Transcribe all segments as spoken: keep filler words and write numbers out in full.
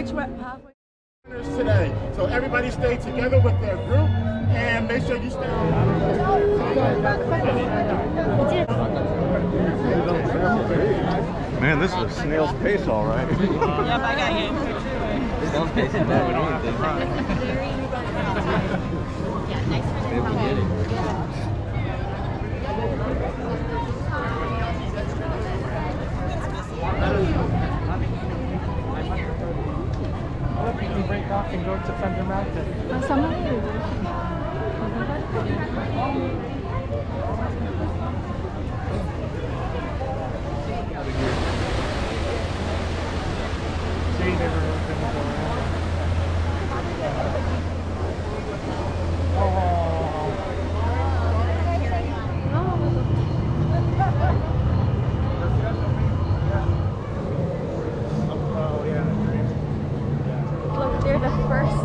which pathway today. So everybody stay together with their group and make sure you stay on. Man, this is a snail's pace, all right. Yep, I got you. Snail's pace is better than anything. Yeah, next time we get it. You break off and go to Thunder Mountain. Some of you. They never looked in the corner. Oh, yeah, the dream. Look, they're the first.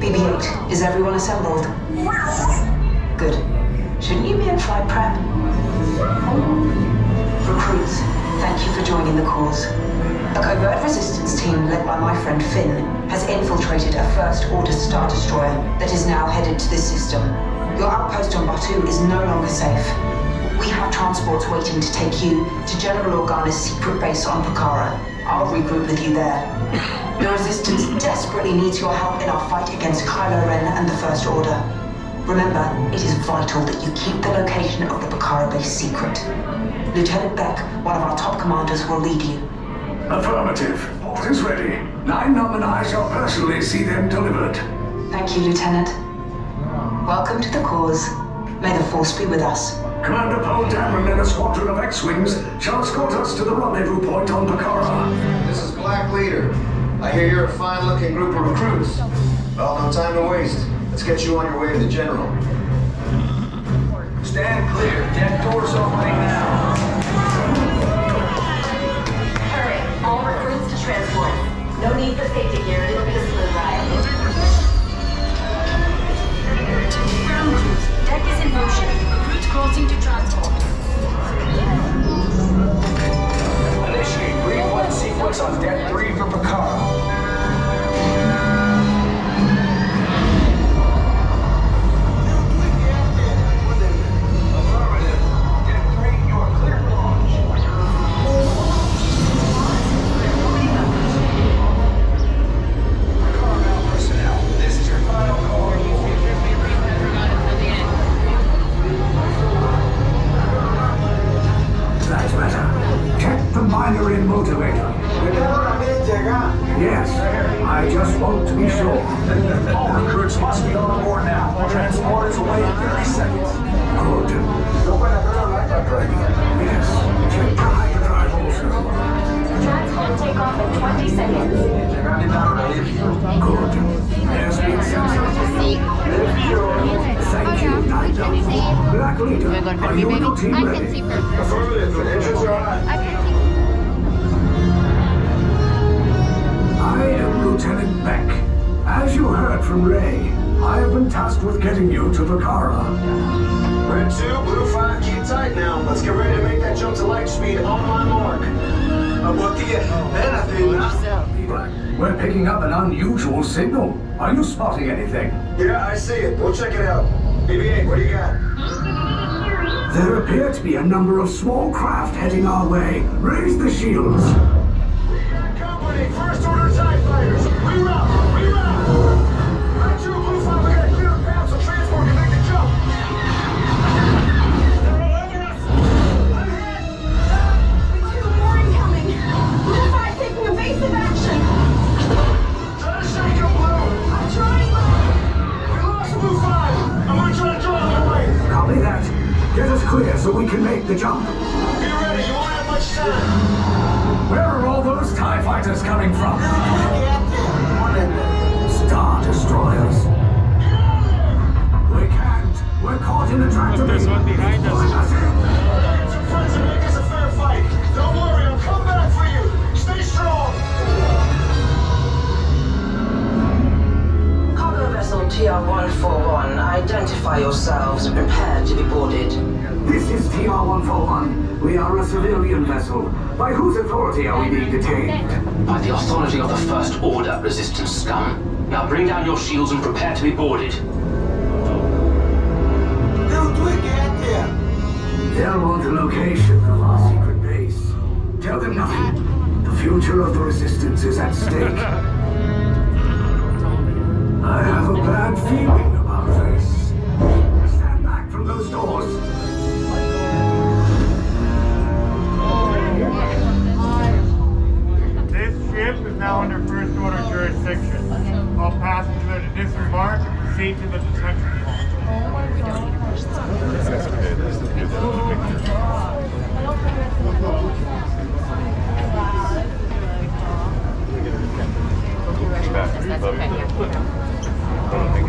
B B eight, is everyone assembled? Good. Shouldn't you be in flight prep? Recruits, thank you for joining the cause. A covert resistance team led by my friend Finn has infiltrated a First Order Star Destroyer that is now headed to this system. Your outpost on Batuu is no longer safe. We have transports waiting to take you to General Organa's secret base on Picard. I'll regroup with you there. The Resistance desperately needs your help in our fight against Kylo Ren and the First Order. Remember, it is vital that you keep the location of the Picard base secret. Lieutenant Beck, one of our top commanders, will lead you. Affirmative. Port is ready. Nine Norman and I shall personally see them delivered. Thank you, Lieutenant. Welcome to the cause. May the Force be with us. Commander Poe Dameron and a squadron of X-Wings shall escort us to the rendezvous point on Picard. This is Black Leader. I hear you're a fine-looking group of recruits. Well, no time to waste. Let's get you on your way to the General. Stand clear. Deck doors opening now. Hurry. All recruits to transport. No need for safety gear. It'll be a smooth ride. Ground crews. Deck is in motion. Recruits crossing to transport. Initiate green one sequence on deck three for Picard. Lieutenant Beck, as you heard from Ray, I have been tasked with getting you to Vakara. Red two, blue five, keep tight now. Let's get ready to make that jump to light speed on my mark. We're picking up an unusual signal. Are you spotting anything? Yeah, I see it. We'll check it out. B B eight, what do you got? There appear to be a number of small craft heading our way. Raise the shields. We got company. First Order TIE fighters. We rock. We rock. Right to blue five. We got a clear path so transport can make the jump. They're all over us. I'm hit. We see the war incoming. Blue five taking evasive action. Try to shake them blue. I'm trying. We lost blue five. I'm going to try to draw them away. Copy that. Get us clear so we can make the jump. Be ready. You won't have much time. Where are all those TIE fighters coming from? Star Destroyers. We can't. We're caught in a trap. But there's one behind us. It's a friends and make us a fair fight. Don't worry, I'll come back for you. Stay strong. Cargo vessel T R one forty-one, identify yourselves and prepare to be boarded. This is T R one forty-one. We are a civilian vessel. By whose authority are we being detained? By the authority of the First Order, resistance scum. Now bring down your shields and prepare to be boarded. How do we get there? They'll want the location of our secret base. Tell them nothing. The future of the resistance is at stake. I have a bad feeling about this. Stand back from those doors. This ship is now under First Order jurisdiction. All passengers to disembark and proceed to the detention point. Oh my god. I don't think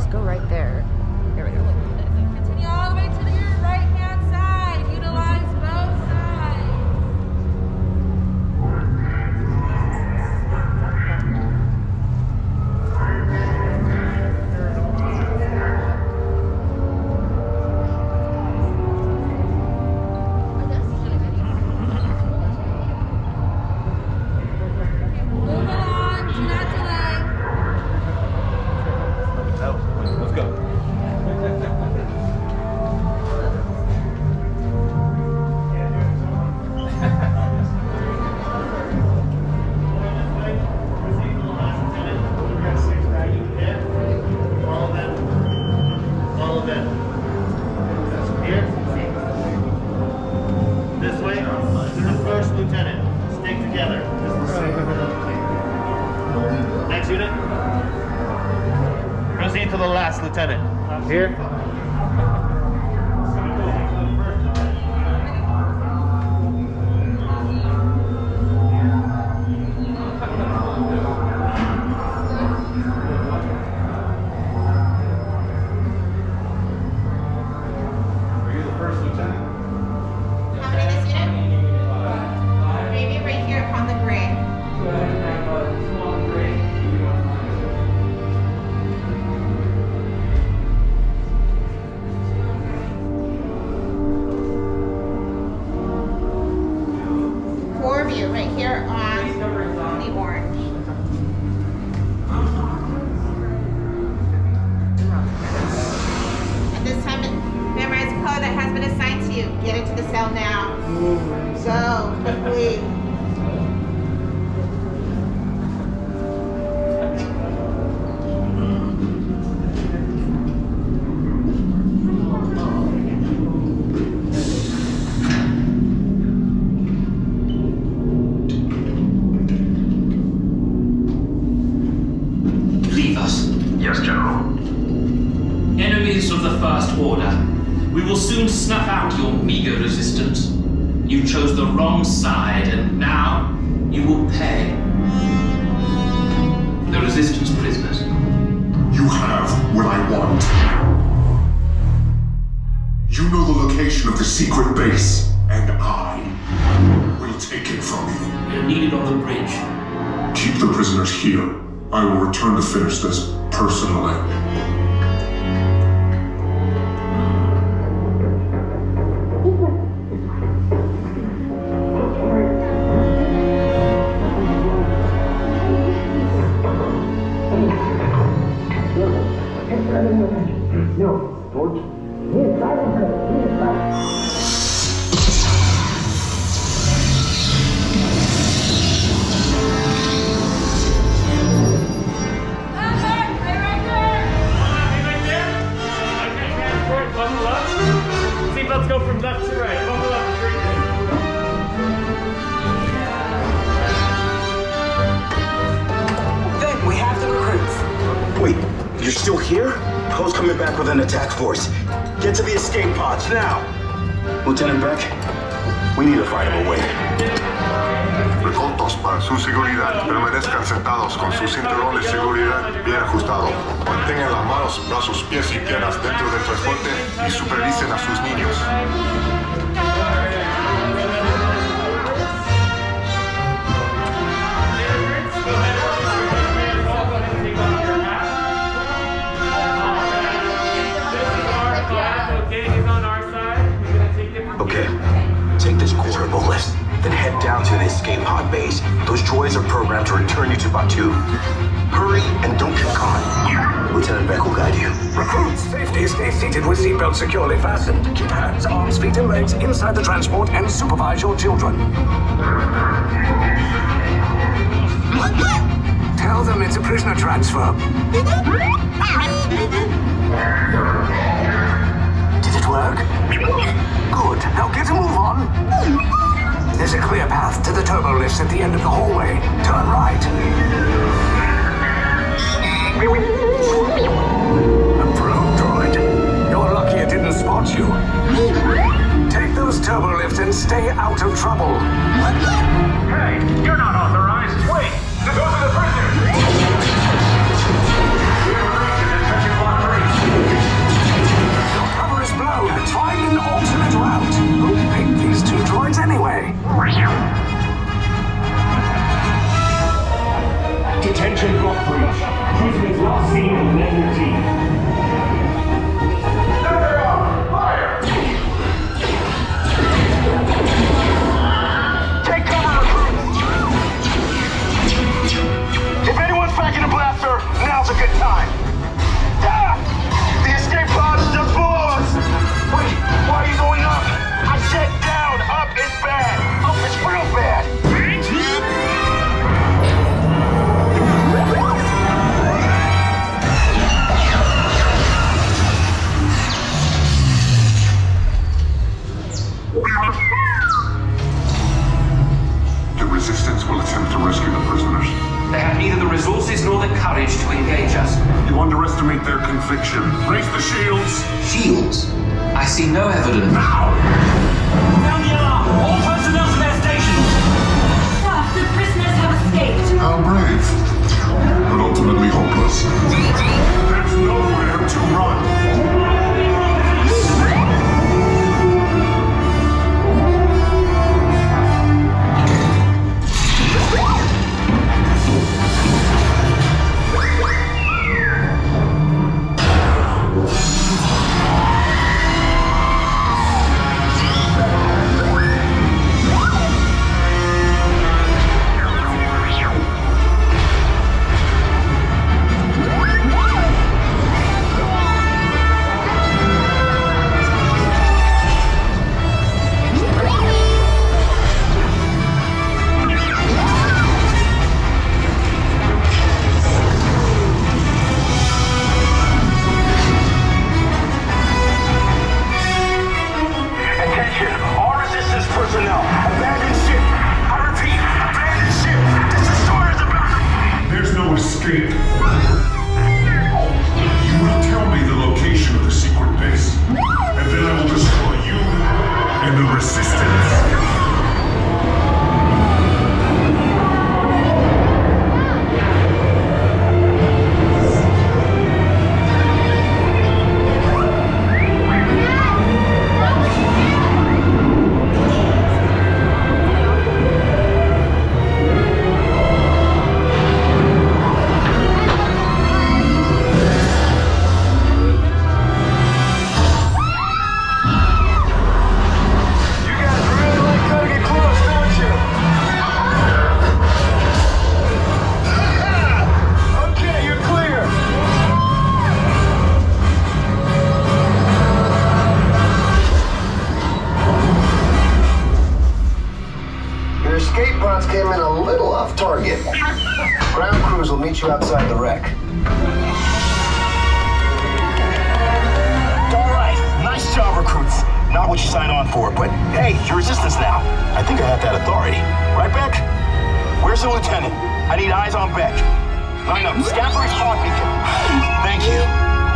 Just go right there. There we go. Continue all the way to your right hand side. Utilize both sides. Snuff out your meager resistance. You chose the wrong side and secret base, and I will take it from you. They're needed on the bridge. Keep the prisoners here. I will return to finish this personally. Lieutenant Beck, we need to find him a way. Recontos para su seguridad. Permanezcan sentados con su cinturón de seguridad bien ajustado. Mantengan las manos, brazos, pies y piernas dentro del transporte y supervisen a sus niños. List, then head down to the escape pod base. Those droids are programmed to return you to Batuu. Hurry and don't get caught. Lieutenant Beck will guide you. Recruits, safety, stay seated with seatbelts securely fastened. Keep hands, arms, feet, and legs inside the transport and supervise your children. Tell them it's a prisoner transfer. Did it work? Good. Now get a move on. There's a clear path to the turbo lifts at the end of the hallway. Turn right. A probe droid. You're lucky it didn't spot you. Take those turbo lifts and stay out of trouble. Hey, you're not authorized. Wait, those are the prisoners. Your cover is blown. Find an alternate route. Who picked these two droids anyway? Detention block breach. Prisoners last seen in the negative. There they are! Fire! Take cover, recruits! If anyone's back in the blaster, now's a good time. Ah! The escape pod is just below us! Wait, why are you going up? I said down! Up is bad! Up is real bad! The resistance will attempt to rescue the prisoners. They have neither the resources nor the courage to engage us. You underestimate their conviction. Raise the shields! Shields? I see no evidence. Now! Down the alarm! All personnel to their stations! Sir, the prisoners have escaped. How brave. But ultimately hopeless. There's nowhere to run. Your escape pods came in a little off target. Ground crews will meet you outside the wreck. All right, nice job, recruits. Not what you signed on for, but hey, you're resistance now. I think I have that authority. Right, Beck? Where's the lieutenant? I need eyes on Beck. Line up. Stafford's hot beacon. Thank you.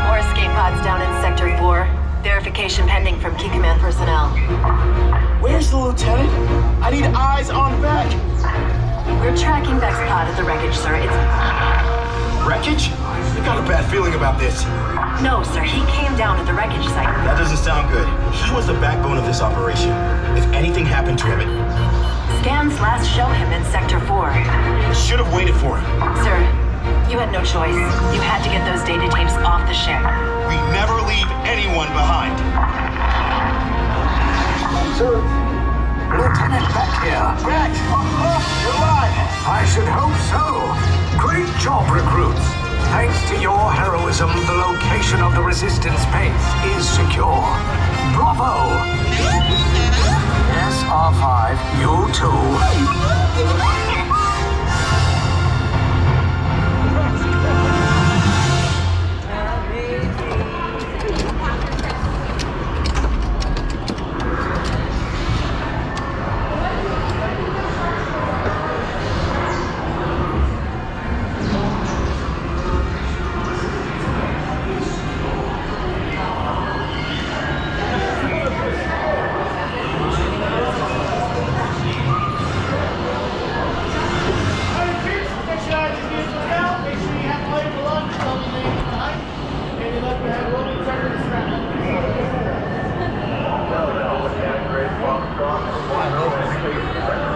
More escape pods down in Sector four. Verification pending from key command personnel. Where's the lieutenant? I need eyes on Beck. We're tracking Beck's pod at the wreckage, sir. It's... Wreckage? I got a bad feeling about this. No, sir. He came down at the wreckage site. That doesn't sound good. He was the backbone of this operation. If anything happened to him, it... Scans last show him in Sector four. Should have waited for him. Sir, you had no choice. You had to get those data tapes off the ship. We never leave anyone behind. Sir, Lieutenant Beck here. Beck! Oh, you're alive! I should hope so. Great job, recruits. Thanks to your heroism, the location of the Resistance base is secure. Bravo! S R five, you too. One, two, three, four.